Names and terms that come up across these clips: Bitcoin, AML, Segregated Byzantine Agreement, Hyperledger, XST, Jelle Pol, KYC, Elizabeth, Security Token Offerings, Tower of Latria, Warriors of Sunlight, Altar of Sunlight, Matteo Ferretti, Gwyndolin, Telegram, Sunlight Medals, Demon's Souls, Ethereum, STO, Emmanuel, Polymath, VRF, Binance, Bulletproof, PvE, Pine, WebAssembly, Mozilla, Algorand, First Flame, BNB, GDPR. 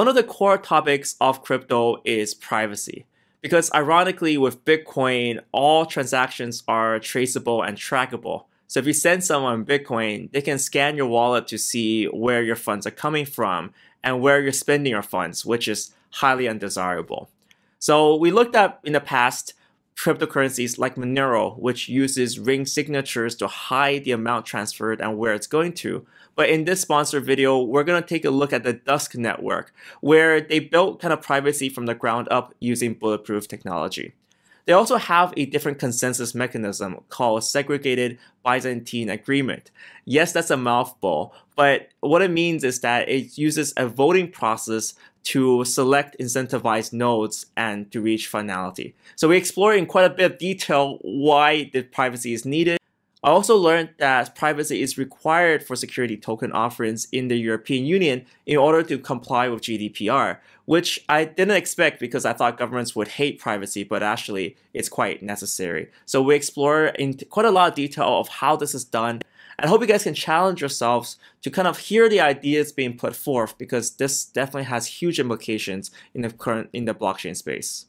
One of the core topics of crypto is privacy, because ironically with Bitcoin, all transactions are traceable and trackable. So if you send someone Bitcoin, they can scan your wallet to see where your funds are coming from and where you're spending your funds, which is highly undesirable. So we looked at in the past cryptocurrencies like Monero, which uses ring signatures to hide the amount transferred and where it's going to. But in this sponsor video, we're going to take a look at the Dusk Network, where they built kind of privacy from the ground up using Bulletproof technology. They also have a different consensus mechanism called Segregated Byzantine Agreement. Yes, that's a mouthful, but what it means is that it uses a voting process to select incentivized nodes and to reach finality. So we explore in quite a bit of detail why the privacy is needed. I also learned that privacy is required for security token offerings in the European Union in order to comply with GDPR, which I didn't expect because I thought governments would hate privacy, but actually it's quite necessary. So we explore in quite a lot of detail of how this is done. I hope you guys can challenge yourselves to kind of hear the ideas being put forth, because this definitely has huge implications in the blockchain space.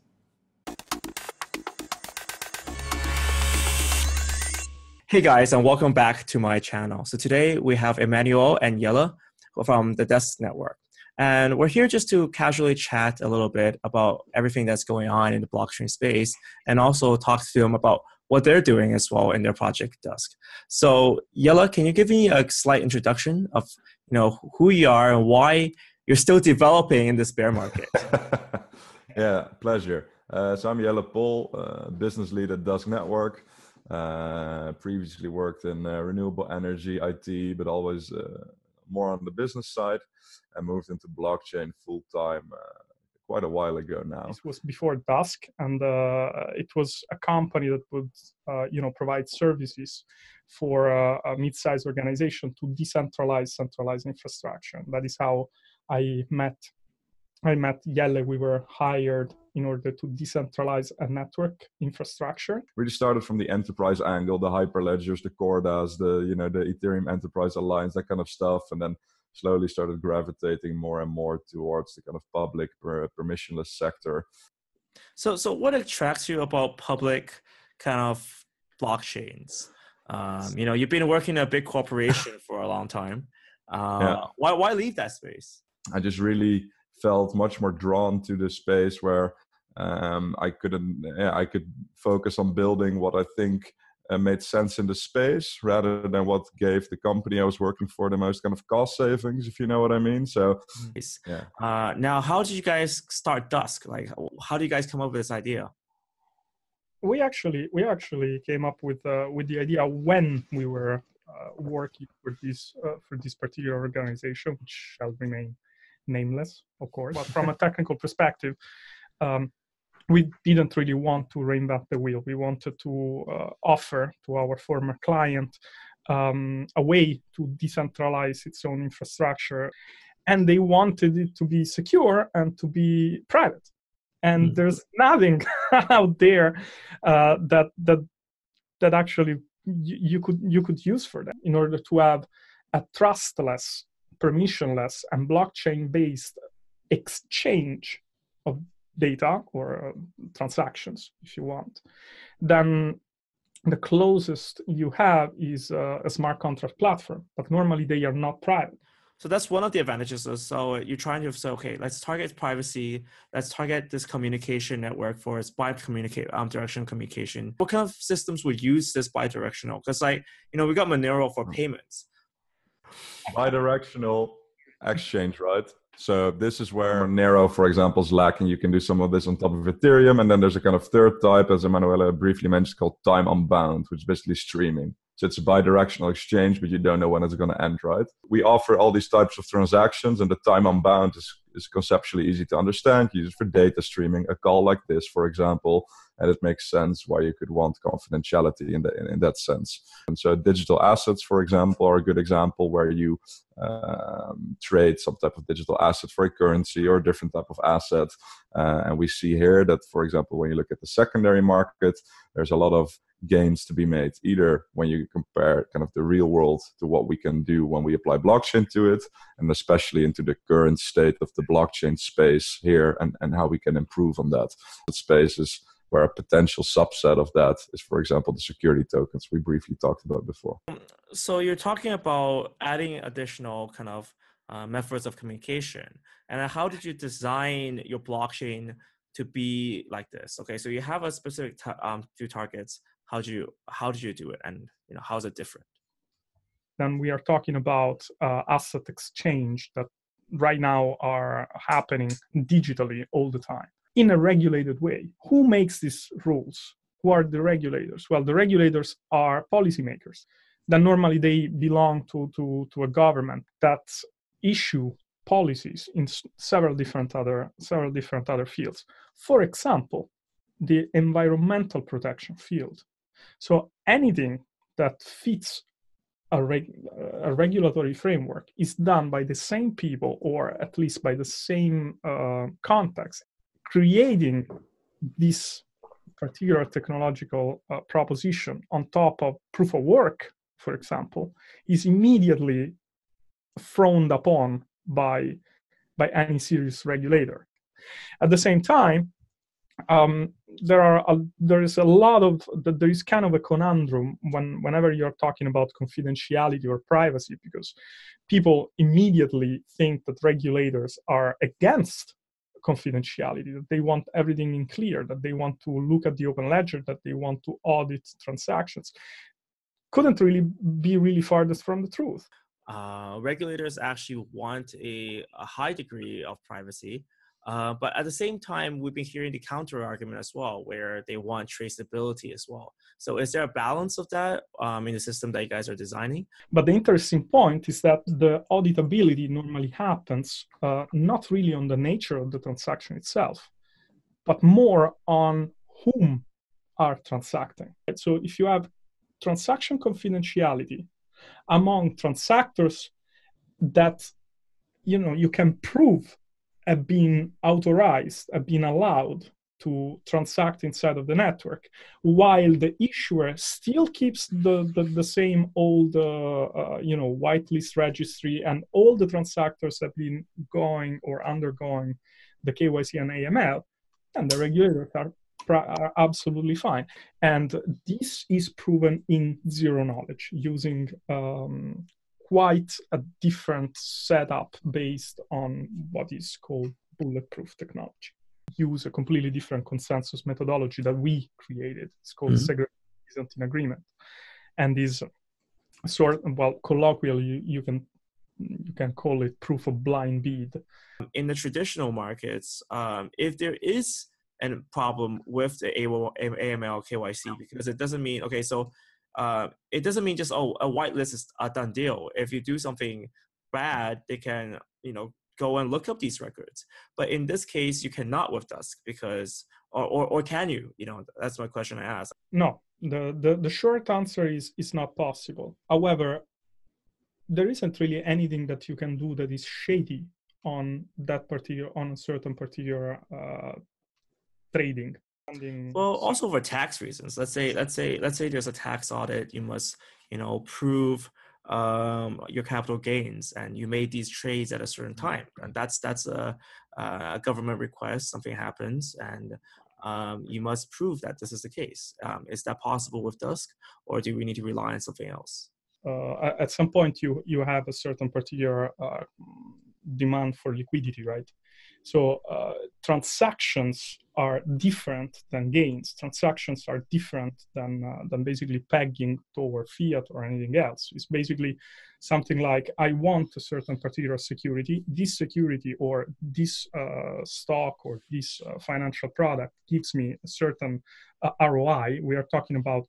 Hey guys, and welcome back to my channel. So today we have Emmanuel and Jelle from the Dusk Network. And we're here just to casually chat a little bit about everything that's going on in the blockchain space, and also talk to them about what they're doing as well in their project Dusk. So Jelle, can you give me a slight introduction of who you are and why you're still developing in this bear market? Yeah, pleasure. So I'm Jelle Pol, business lead at Dusk Network. Previously worked in renewable energy, IT, but always more on the business side, and moved into blockchain full-time quite a while ago now. It was before Dusk, and it was a company that would provide services for a mid-sized organization to decentralize centralized infrastructure. And that is how I met Jelle. We were hired in order to decentralize a network infrastructure. Really started from the enterprise angle, the hyperledgers, the Cordas, the the Ethereum Enterprise Alliance, that kind of stuff, and then slowly started gravitating more and more towards the kind of public permissionless sector. So what attracts you about public kind of blockchains? You've been working in a big corporation for a long time. Yeah. Why leave that space? I just really felt much more drawn to the space where I could focus on building what I think made sense in the space, rather than what gave the company I was working for the most kind of cost savings, if you know what I mean. So nice. Yeah. Now, how did you guys start Dusk? Like, how do you guys come up with this idea? We actually came up with the idea when we were working for this particular organization, which shall remain nameless, of course. But from a technical perspective, we didn't really want to reinvent the wheel. We wanted to offer to our former client a way to decentralize its own infrastructure, and they wanted it to be secure and to be private. And there's nothing out there that actually you could use for that, in order to have a trustless, permissionless, and blockchain-based exchange of data or transactions, if you want. Then the closest you have is a smart contract platform, but normally they are not private. So that's one of the advantages. So you're trying to say, okay, let's target privacy. Let's target this communication network for its bi-directional communication. What kind of systems would use this bi-directional? Because we got Monero for payments. Bi-directional exchange, right? So this is where Monero, for example, is lacking. You can do some of this on top of Ethereum, and then there's a kind of third type, as Emanuele briefly mentioned, called time unbound, which is basically streaming. So it's a bi-directional exchange, but you don't know when it's going to end, right? We offer all these types of transactions, and the time unbound is conceptually easy to understand. You use it for data streaming, a call like this, for example, and it makes sense why you could want confidentiality in that sense. And so digital assets, for example, are a good example where you trade some type of digital asset for a currency or a different type of asset. And we see here that, for example, when you look at the secondary market, there's a lot of gains to be made, either when you compare kind of the real world to what we can do when we apply blockchain to it, and especially into the current state of the blockchain space here, and how we can improve on that. Spaces where a potential subset of that is, for example, the security tokens we briefly talked about before. So you're talking about adding additional kind of methods of communication. And how did you design your blockchain to be like this? Okay, so you have a specific two targets. How did you do it, and you know, how is it different? Then we are talking about asset exchange that right now are happening digitally all the time in a regulated way. Who makes these rules? Who are the regulators? Well, the regulators are policymakers. Then normally they belong to a government that issue policies in several different other fields. For example, the environmental protection field. So anything that fits a regulatory framework is done by the same people, or at least by the same context. Creating this particular technological proposition on top of proof of work, for example, is immediately frowned upon by any serious regulator. At the same time, there is kind of a conundrum whenever you're talking about confidentiality or privacy, because people immediately think that regulators are against confidentiality, that they want everything in clear, that they want to look at the open ledger, that they want to audit transactions. Couldn't really be really farthest from the truth. Regulators actually want a high degree of privacy, but at the same time, we've been hearing the counter argument as well, where they want traceability as well. So is there a balance of that in the system that you guys are designing? But the interesting point is that the auditability normally happens not really on the nature of the transaction itself, but more on whom are transacting. So if you have transaction confidentiality among transactors that, you know, you can prove have been authorized, have been allowed to transact inside of the network, while the issuer still keeps the same old, you know, whitelist registry, and all the transactors have been going or undergoing the KYC and AML, and the regulators are absolutely fine. And this is proven in zero knowledge using quite a different setup based on what is called bulletproof technology. Use a completely different consensus methodology that we created. It's called Segregated Byzantine Agreement, and is sort of, well, colloquially you can call it proof of blind bid. In the traditional markets, if there is a problem with the AML KYC, because it doesn't mean, okay, so it doesn't mean just, oh, a whitelist is a done deal. If you do something bad, they can, you know, go and look up these records. But in this case, you cannot with Dusk, because, or can you? You know, that's my question I asked. No, the short answer is it's not possible. However, there isn't really anything that you can do that is shady on that particular, on a certain particular trading. Well, also for tax reasons. Let's say there's a tax audit. You must, you know, prove your capital gains, and you made these trades at a certain time, and that's a government request. Something happens, and you must prove that this is the case. Is that possible with Dusk, or do we need to rely on something else? At some point, you have a certain particular demand for liquidity, right? So transactions are different than gains. Transactions are different than basically pegging toward fiat or anything else. It's basically something like, I want a certain particular security. This security, or this stock, or this financial product gives me a certain ROI. We are talking about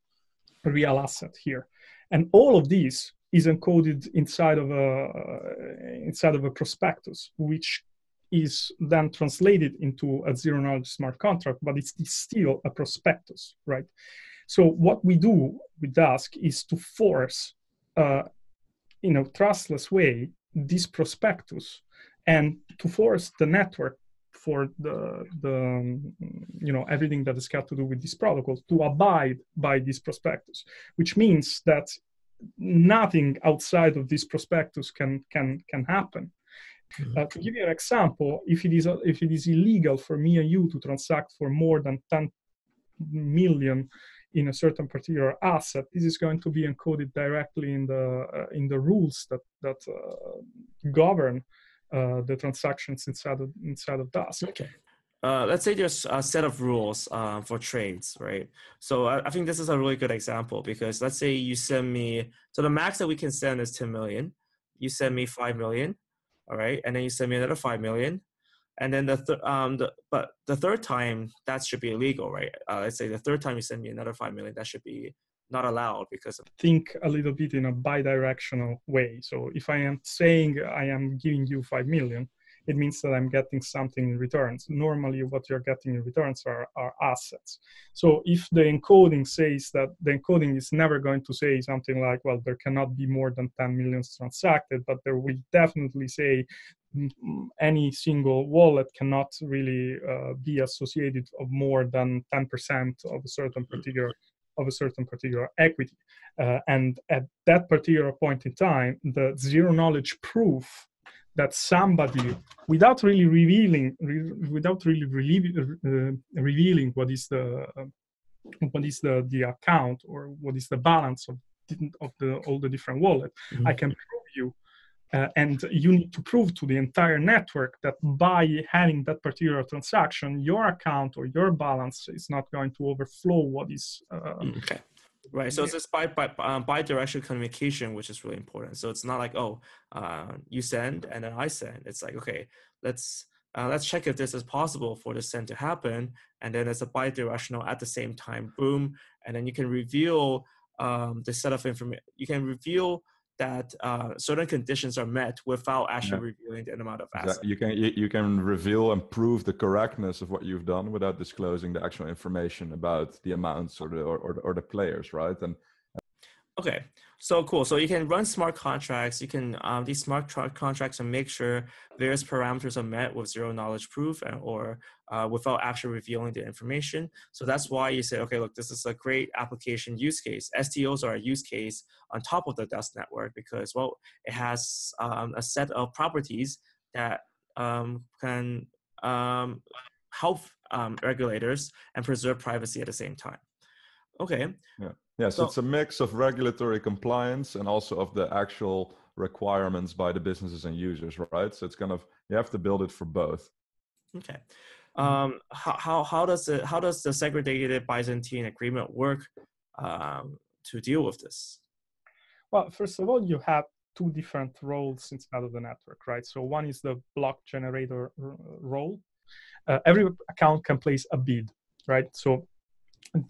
real asset here. And all of these is encoded inside of a prospectus, which is then translated into a zero-knowledge smart contract, but it's still a prospectus, right? So what we do with Dusk is to force, in a trustless way, this prospectus, and to force the network for the everything that has got to do with this protocol to abide by this prospectus, which means that nothing outside of this prospectus can happen. To give you an example, if it is illegal for me and you to transact for more than 10 million in a certain particular asset, this is going to be encoded directly in the rules that govern the transactions inside of Dusk. Okay. Let's say there's a set of rules for trades, right? So I think this is a really good example, because let's say you send me, so the max that we can send is 10 million. You send me 5 million. All right, and then you send me another 5 million, and then the third time that should be illegal, right? Let's say the third time you send me another 5 million, that should be not allowed because of... Think a little bit in a bidirectional way. So if I am saying I am giving you 5 million, it means that I'm getting something in returns. Normally, what you're getting in returns are assets. So if the encoding says that, the encoding is never going to say something like, well, there cannot be more than 10 million transacted, but there will definitely say any single wallet cannot really be associated of more than 10% of a certain particular equity. And at that particular point in time, the zero knowledge proof that somebody, without really revealing what is the account or what is the balance of all the different wallets, mm-hmm. I can prove you, and you need to prove to the entire network that by having that particular transaction, your account or your balance is not going to overflow what is... Okay. Right, so it's this bi-directional communication, which is really important. So it's not like, oh, you send and then I send. It's like, okay, let's check if this is possible for the send to happen, and then it's a bi-directional at the same time, boom, and then you can reveal the set of information. You can reveal that certain conditions are met without actually revealing the amount of assets. Exactly. You can reveal and prove the correctness of what you've done without disclosing the actual information about the amounts or the players, right? And okay, so cool. So you can run smart contracts. You can these smart contracts and make sure various parameters are met with zero knowledge proof or without actually revealing the information. So that's why you say, okay, look, this is a great application use case. STOs are a use case on top of the Dusk network because, well, it has a set of properties that can help regulators and preserve privacy at the same time. Okay. Yeah. Yes, so it's a mix of regulatory compliance and also of the actual requirements by the businesses and users, right? So it's kind of, you have to build it for both. Okay. How does the Segregated Byzantine Agreement work to deal with this? Well, first of all, you have two different roles inside of the network, right? So one is the block generator role. Every account can place a bid, right? So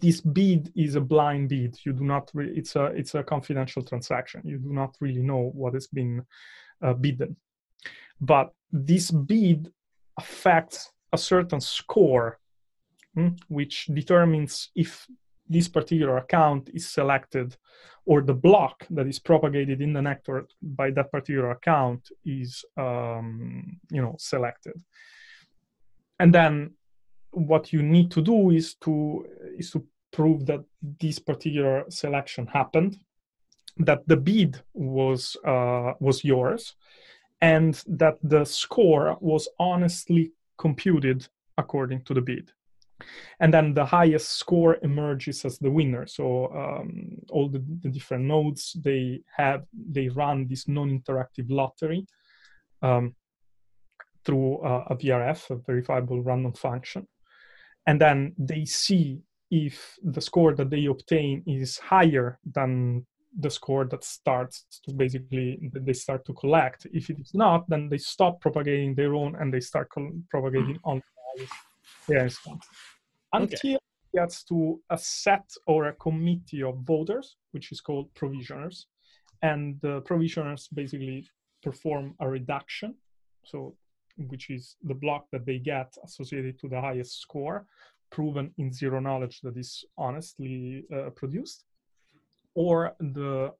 this bid is a blind bid. You do not. It's a confidential transaction. You do not really know what has been bidden, but this bid affects a certain score, which determines if this particular account is selected, or the block that is propagated in the network by that particular account is, selected. And then what you need to do is to prove that this particular selection happened, that the bid was yours, and that the score was honestly computed according to the bid. And then the highest score emerges as the winner. So all the different nodes, they run this non-interactive lottery through a VRF, a verifiable random function. And then they see if the score that they obtain is higher than the score that they start to collect. If it is not, then they stop propagating their own and they start propagating on their response. Until it gets to a set or a committee of voters, which is called provisioners. And the provisioners basically perform a reduction, so which is the block that they get associated to the highest score, proven in zero knowledge that is honestly produced. Or the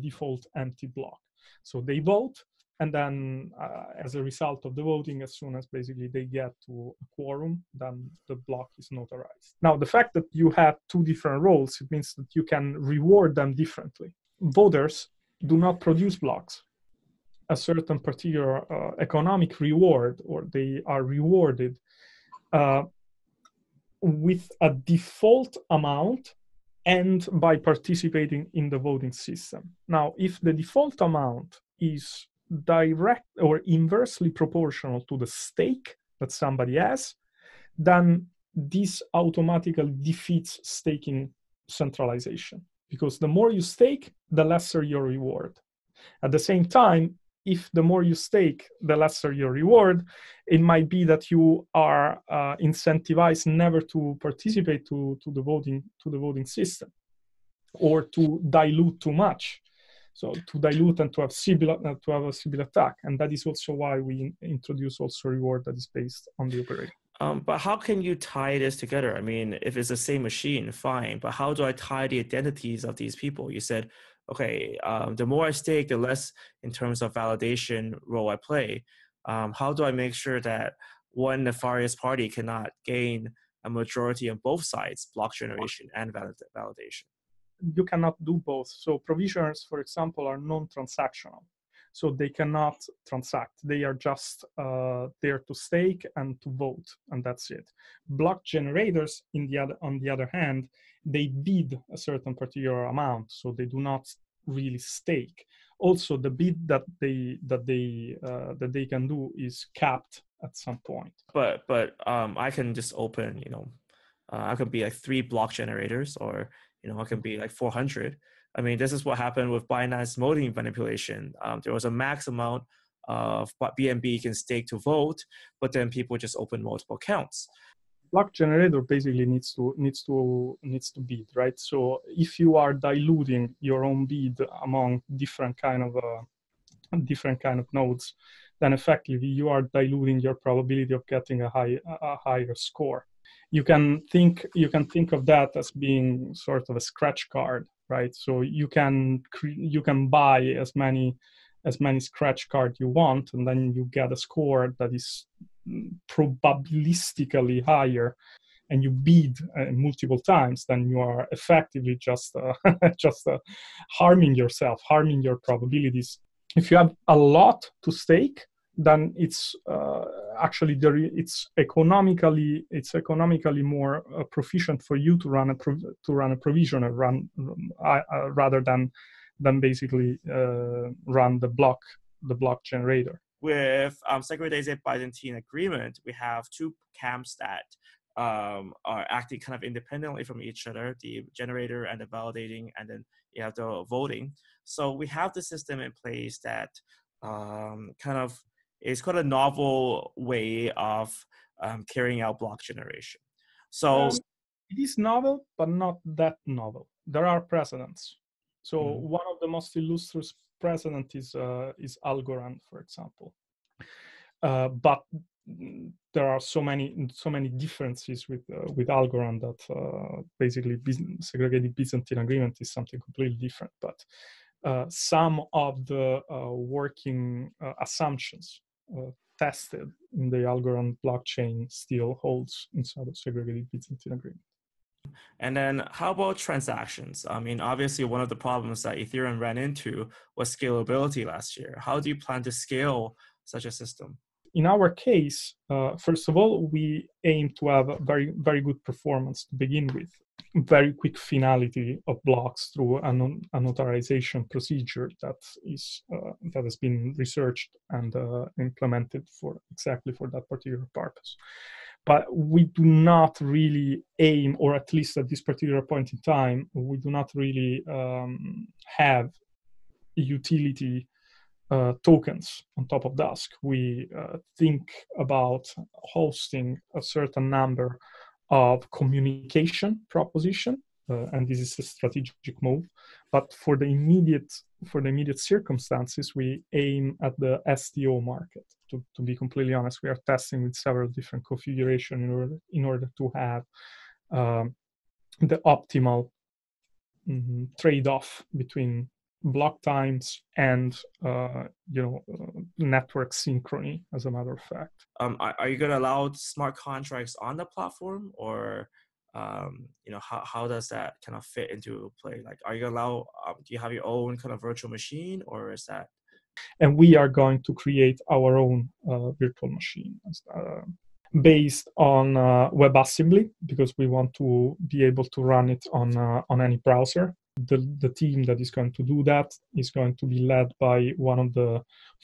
default empty block. So they vote, And then as a result of the voting, as soon as basically they get to a quorum, then the block is notarized. Now, the fact that you have two different roles, it means that you can reward them differently. Voters do not produce blocks. A certain particular economic reward, or they are rewarded with a default amount and by participating in the voting system. Now, if the default amount is direct or inversely proportional to the stake that somebody has, then this automatically defeats staking centralization, because the more you stake, the lesser your reward. At the same time, if the more you stake, the lesser your reward, it might be that you are incentivized never to participate to the voting system, or to dilute too much. So to dilute and to have a civil attack. And that is also why we introduce also reward that is based on the operator. But how can you tie this together? I mean, if it's the same machine, fine. But how do I tie the identities of these people? You said, okay, the more I stake, the less in terms of validation role I play. How do I make sure that one nefarious party cannot gain a majority on both sides, block generation and validation? You cannot do both. So provisioners, for example, are non-transactional. So they cannot transact. They are just there to stake and to vote, and that's it. Block generators, on the other hand, they bid a certain particular amount, so they do not really stake. Also, the bid that they can do is capped at some point. But I can just open, you know, I could be like 3 block generators, or you know, it can be like 400. I mean, this is what happened with Binance voting manipulation. There was a max amount of what BNB can stake to vote, but then people just open multiple accounts. Block generator basically needs to bid, right? So if you are diluting your own bid among different kind of nodes, then effectively you are diluting your probability of getting a higher score. You can think of that as being sort of a scratch card, right? So you can buy as many scratch cards you want, and then you get a score that is probabilistically higher, and you bid multiple times. Then you are effectively just harming yourself, harming your probabilities. If you have a lot to stake, then it's economically more proficient for you to run a provisioner rather than basically run the block generator. With Segregated Byzantine Agreement, we have two camps that are acting kind of independently from each other: the generator and the validating, and then you have the voting. So we have the system in place that it's called a novel way of carrying out block generation. So it is novel, but not that novel. There are precedents. So one of the most illustrious precedent is Algorand, for example. But there are so many differences with Algorand that basically Segregated Byzantine Agreement is something completely different. But some of the working assumptions tested in the Algorand blockchain still holds inside of Segregated Byzantine Agreement. And then how about transactions? I mean, obviously one of the problems that Ethereum ran into was scalability last year. How do you plan to scale such a system? In our case, first of all, we aim to have a very, very good performance to begin with. Very quick finality of blocks through a notarization procedure that has been researched and implemented for that particular purpose. But we do not really aim, or at least at this particular point in time, we do not really have utility tokens on top of Dusk. We think about hosting a certain number of communication proposition, and this is a strategic move. But for the immediate circumstances, we aim at the STO market. To be completely honest, we are testing with several different configurations in order to have the optimal trade-off between block times and network synchrony, as a matter of fact. Are you going to allow smart contracts on the platform, or how does that kind of fit into play? Like, are you going to allow? Do you have your own kind of virtual machine, or is that? And we are going to create our own virtual machine based on WebAssembly, because we want to be able to run it on any browser. The team that is going to do that is going to be led by one of the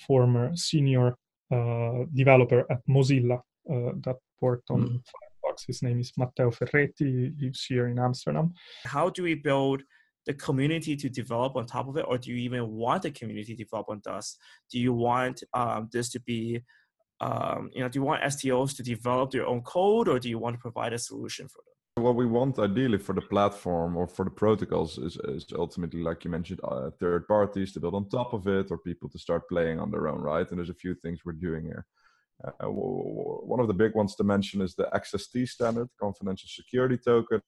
former senior developer at Mozilla that worked on Firefox. His name is Matteo Ferretti. He lives here in Amsterdam. How do we build the community to develop on top of it? Or do you even want the community to develop on Dusk? Do you want this to be, do you want STOs to develop their own code, or do you want to provide a solution for them? What we want ideally for the platform or for the protocols is ultimately, like you mentioned, third parties to build on top of it, or people to start playing on their own, right? And there's a few things we're doing here. One of the big ones to mention is the XST standard, confidential security token,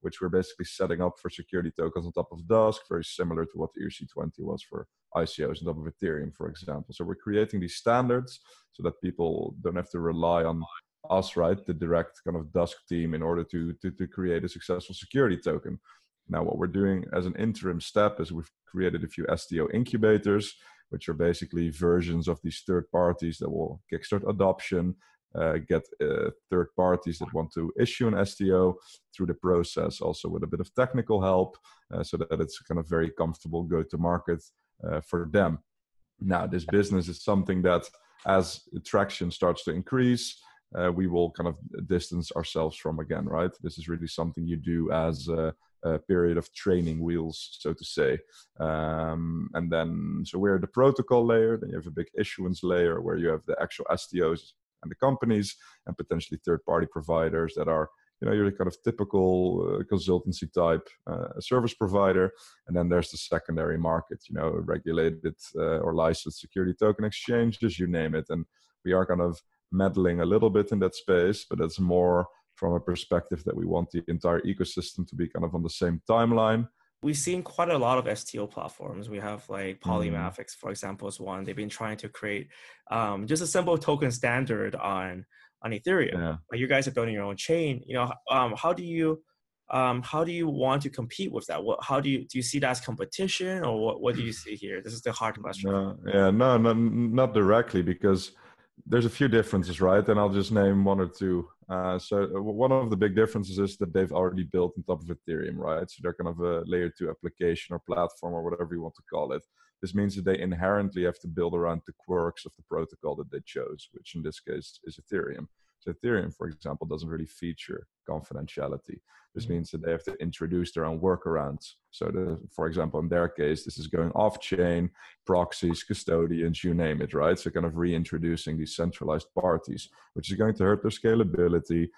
which we're basically setting up for security tokens on top of Dusk, very similar to what ERC20 was for ICOs on top of Ethereum, for example. So we're creating these standards so that people don't have to rely on us, right, the direct kind of Dusk team, in order to create a successful security token. Now, what we're doing as an interim step is we've created a few STO incubators, which are basically versions of these third parties that will kickstart adoption, get third parties that want to issue an STO through the process, also with a bit of technical help, so that it's kind of very comfortable go-to-market for them. Now, this business is something that, as traction starts to increase, we will kind of distance ourselves from again, right? This is really something you do as a period of training wheels, so to say. And then, so we're the protocol layer, then you have a big issuance layer where you have the actual STOs and the companies, and potentially third-party providers that are, your kind of typical consultancy type service provider. And then there's the secondary market, regulated or licensed security token exchanges, you name it. And we are kind of meddling a little bit in that space, but that's more from a perspective that we want the entire ecosystem to be kind of on the same timeline. We've seen quite a lot of STO platforms. We have like Polymath, for example, is one. They've been trying to create just a simple token standard on Ethereum. Yeah. Like, you guys are building your own chain. How do you want to compete with that? How do you see that as competition, or what do you see here? This is the hard question. Not directly, because there's a few differences, right? And I'll just name one or two. So one of the big differences is that they've already built on top of Ethereum, right? So they're kind of a layer 2 application or platform or whatever you want to call it. This means that they inherently have to build around the quirks of the protocol that they chose, which in this case is Ethereum. So Ethereum, for example, doesn't really feature confidentiality. This means that they have to introduce their own workarounds. So, for example, in their case, this is going off-chain, proxies, custodians, you name it, right? So kind of reintroducing these centralized parties, which is going to hurt their scalability.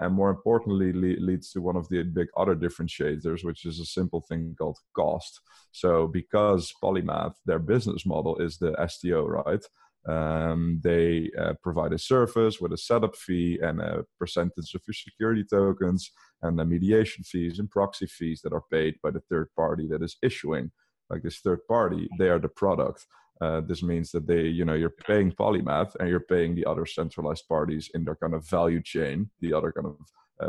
And more importantly, leads to one of the big other differentiators, which is a simple thing called cost. So because Polymath, their business model is the STO, right? They provide a service with a setup fee and a percentage of your security tokens and the mediation fees and proxy fees that are paid by the third party that is issuing. Like, this third party, they are the product. This means that they, you're paying Polymath and you're paying the other centralized parties in their kind of value chain, the other kind of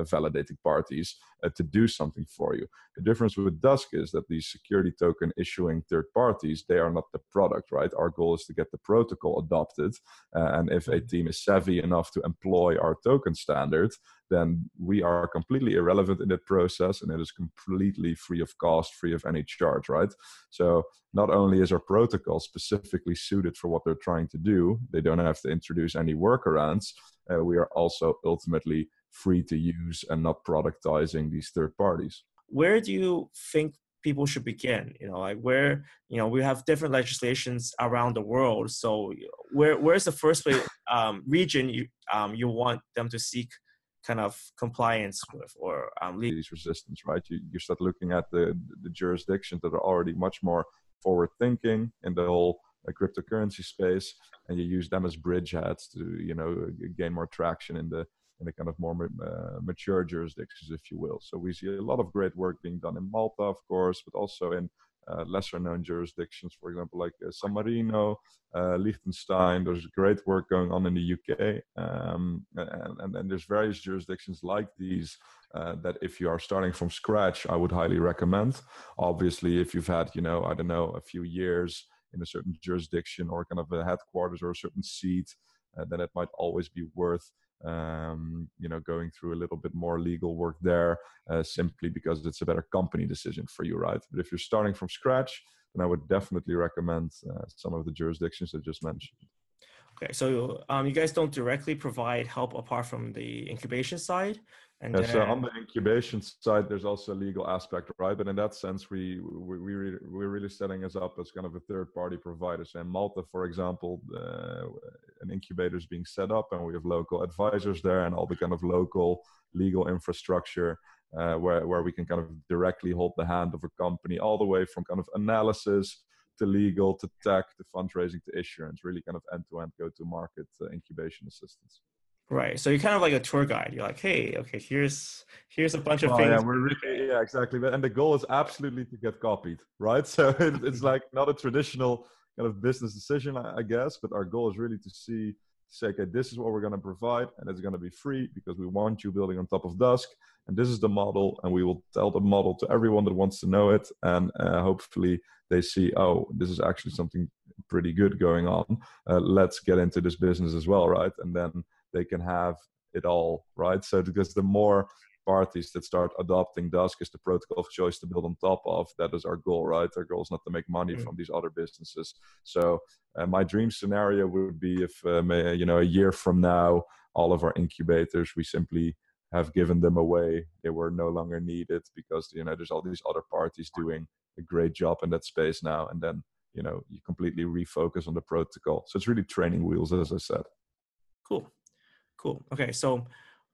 validating parties to do something for you. The difference with Dusk is that these security token issuing third parties, they are not the product, right? Our goal is to get the protocol adopted. And if a team is savvy enough to employ our token standard, then we are completely irrelevant in that process, and it is completely free of cost, free of any charge, right? So not only is our protocol specifically suited for what they're trying to do, they don't have to introduce any workarounds. We are also ultimately free to use and not productizing these third parties. Where do you think people should begin? We have different legislations around the world. So where is the first place, region you want them to seek kind of compliance with or legal resistance, right? You start looking at the jurisdictions that are already much more forward-thinking in the whole cryptocurrency space, and you use them as bridgeheads to gain more traction in the kind of more mature jurisdictions, if you will. So we see a lot of great work being done in Malta, of course, but also in lesser known jurisdictions, for example, like San Marino, Liechtenstein. There's great work going on in the UK. And there's various jurisdictions like these that if you are starting from scratch, I would highly recommend. Obviously, if you've had, you know, I don't know, a few years in a certain jurisdiction or kind of a headquarters or a certain seat, then it might always be worth you know, going through a little bit more legal work there, simply because it's a better company decision for you, right? But if you're starting from scratch, then I would definitely recommend some of the jurisdictions I just mentioned. Okay, so you guys don't directly provide help apart from the incubation side? And yeah, so on the incubation side, there's also a legal aspect, right? But in that sense, we're really setting us up as kind of a third-party provider. So in Malta, for example, an incubator is being set up, and we have local advisors there and all the kind of local legal infrastructure where we can kind of directly hold the hand of a company all the way from kind of analysis to legal, to tech, to fundraising, to issuance, really kind of end-to-end go-to-market incubation assistance. Right, so you're kind of like a tour guide. You're like, hey, okay, here's a bunch of things. Yeah, yeah, exactly. And the goal is absolutely to get copied, right? So it's like not a traditional kind of business decision, I guess, but our goal is really to see, say, okay, this is what we're going to provide, and it's going to be free because we want you building on top of Dusk, and this is the model, and we will tell the model to everyone that wants to know it, and hopefully they see, oh, this is actually something pretty good going on. Let's get into this business as well, right? And then they can have it all, right? So because the more parties that start adopting Dusk is the protocol of choice to build on top of, that is our goal, right? Our goal is not to make money from these other businesses. So my dream scenario would be if, you know, a year from now, all of our incubators, we simply have given them away. They were no longer needed because, you know, there's all these other parties doing a great job in that space now. And then, you know, you completely refocus on the protocol. So it's really training wheels, as I said. Cool. Cool. Okay, so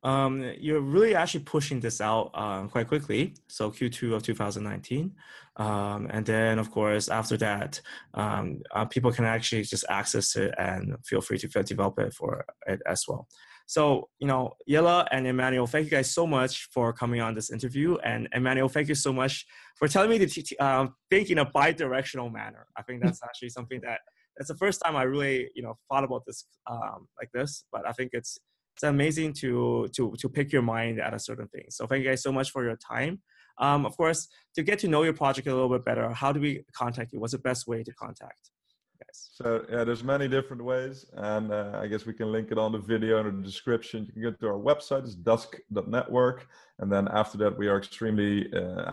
you're really actually pushing this out quite quickly. So Q2 of 2019, and then of course after that, people can actually just access it and feel free to develop it for it as well. So, you know, Jelle and Emmanuel, thank you guys so much for coming on this interview. And Emmanuel, thank you so much for telling me to think in a bi-directional manner. I think that's actually something that's the first time I really, you know, thought about this like this. But I think it's amazing to pick your mind at a certain thing. So thank you guys so much for your time. Of course, to get to know your project a little bit better, how do we contact you? What's the best way to contact you guys? So yeah, there's many different ways. And I guess we can link it on the video in the description. You can go to our website, it's dusk.network. And then after that, we are extremely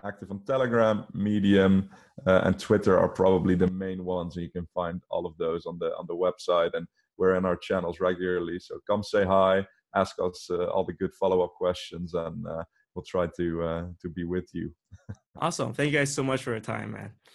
active on Telegram, Medium, and Twitter are probably the main ones. And you can find all of those on the website. And we're in our channels regularly. So come say hi. Ask us all the good follow-up questions, and we'll try to be with you. Awesome. Thank you guys so much for your time, man.